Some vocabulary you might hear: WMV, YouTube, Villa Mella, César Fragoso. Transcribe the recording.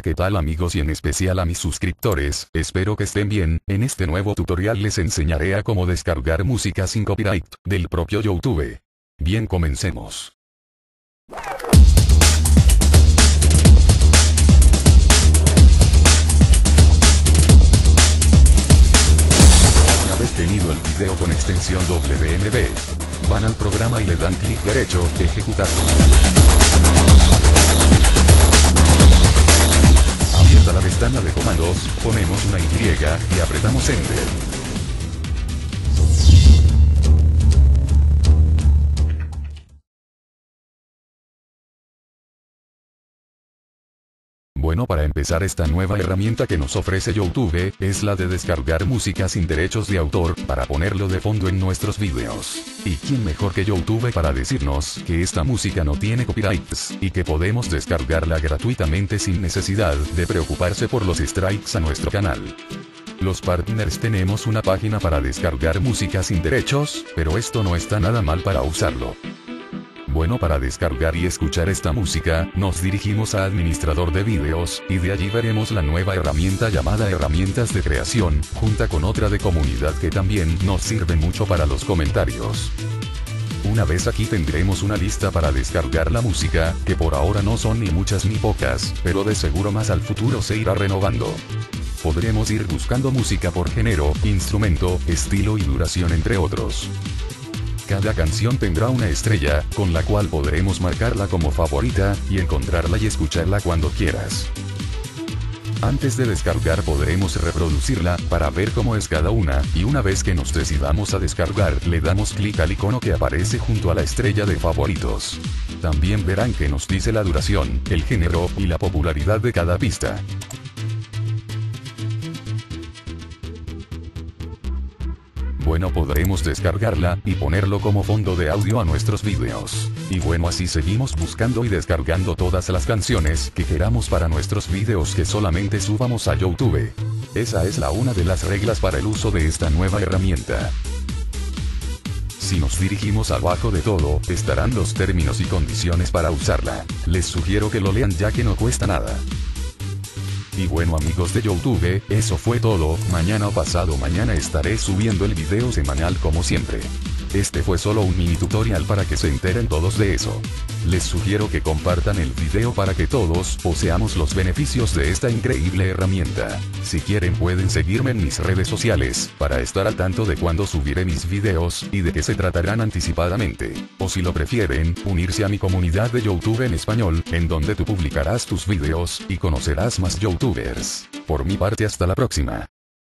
Hola, ¿qué tal amigos? Y en especial a mis suscriptores, espero que estén bien. En este nuevo tutorial les enseñaré a cómo descargar música sin copyright del propio YouTube. Bien, comencemos. Una vez tenido el video con extensión WMV, van al programa y le dan clic derecho, ejecutar. A la ventana de comandos, ponemos una Y y apretamos Enter. Bueno, para empezar, esta nueva herramienta que nos ofrece YouTube es la de descargar música sin derechos de autor para ponerlo de fondo en nuestros videos. ¿Y quién mejor que YouTube para decirnos que esta música no tiene copyrights y que podemos descargarla gratuitamente sin necesidad de preocuparse por los strikes a nuestro canal? Los partners tenemos una página para descargar música sin derechos, pero esto no está nada mal para usarlo. Bueno, para descargar y escuchar esta música, nos dirigimos a Administrador de Videos, y de allí veremos la nueva herramienta llamada Herramientas de Creación, junta con otra de Comunidad que también nos sirve mucho para los comentarios. Una vez aquí tendremos una lista para descargar la música, que por ahora no son ni muchas ni pocas, pero de seguro más al futuro se irá renovando. Podremos ir buscando música por género, instrumento, estilo y duración, entre otros. Cada canción tendrá una estrella, con la cual podremos marcarla como favorita, y encontrarla y escucharla cuando quieras. Antes de descargar podremos reproducirla, para ver cómo es cada una, y una vez que nos decidamos a descargar, le damos clic al icono que aparece junto a la estrella de favoritos. También verán que nos dice la duración, el género, y la popularidad de cada pista. Bueno, podremos descargarla y ponerlo como fondo de audio a nuestros videos. Y bueno, así seguimos buscando y descargando todas las canciones que queramos para nuestros videos que solamente subamos a YouTube. Esa es una de las reglas para el uso de esta nueva herramienta. Si nos dirigimos abajo de todo, estarán los términos y condiciones para usarla. Les sugiero que lo lean ya que no cuesta nada. Y bueno, amigos de YouTube, eso fue todo. Mañana o pasado mañana estaré subiendo el video semanal como siempre. Este fue solo un mini tutorial para que se enteren todos de eso. Les sugiero que compartan el video para que todos poseamos los beneficios de esta increíble herramienta. Si quieren pueden seguirme en mis redes sociales, para estar al tanto de cuándo subiré mis videos, y de qué se tratarán anticipadamente. O si lo prefieren, unirse a mi comunidad de YouTube en español, en donde tú publicarás tus videos, y conocerás más YouTubers. Por mi parte, hasta la próxima.